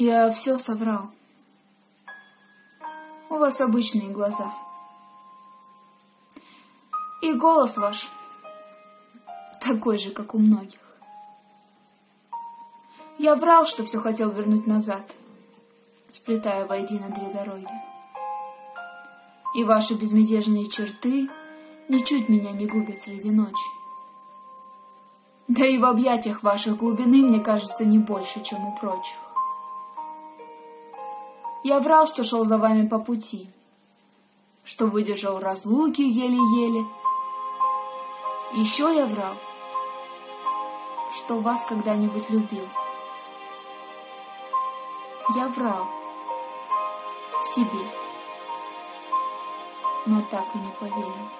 Я все соврал. У вас обычные глаза. И голос ваш такой же, как у многих. Я врал, что все хотел вернуть назад, сплетая воедино две дороги. И ваши безмятежные черты ничуть меня не губят среди ночи. Да и в объятиях ваших глубины, мне кажется, не больше, чем у прочих. Я врал, что шел за вами по пути, что выдержал разлуки еле-еле. Еще я врал, что вас когда-нибудь любил. Я врал себе, но так и не поверил.